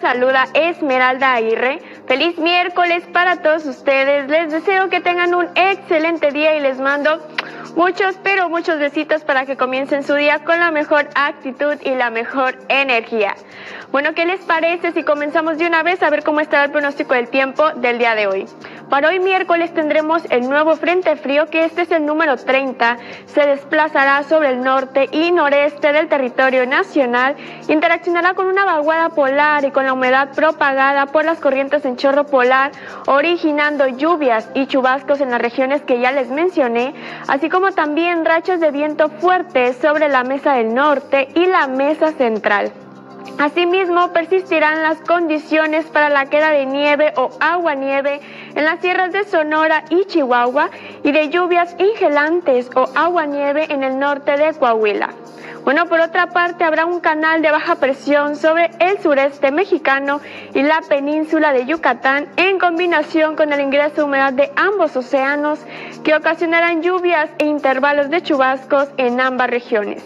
Saluda Esmeralda Aguirre. Feliz miércoles para todos ustedes. Les deseo que tengan un excelente día y les mando muchos, pero muchos besitos para que comiencen su día con la mejor actitud y la mejor energía. Bueno, ¿qué les parece si comenzamos de una vez a ver cómo estará el pronóstico del tiempo del día de hoy? Para hoy miércoles tendremos el nuevo frente frío, que este es el número 30, se desplazará sobre el norte y noreste del territorio nacional, interaccionará con una vaguada polar y con la humedad propagada por las corrientes en chorro polar, originando lluvias y chubascos en las regiones que ya les mencioné, así como también rachas de viento fuertes sobre la mesa del norte y la mesa central. Asimismo, persistirán las condiciones para la queda de nieve o aguanieve en las sierras de Sonora y Chihuahua y de lluvias gelantes o aguanieve en el norte de Coahuila. Bueno, por otra parte, habrá un canal de baja presión sobre el sureste mexicano y la península de Yucatán, en combinación con el ingreso de humedad de ambos océanos, que ocasionarán lluvias e intervalos de chubascos en ambas regiones.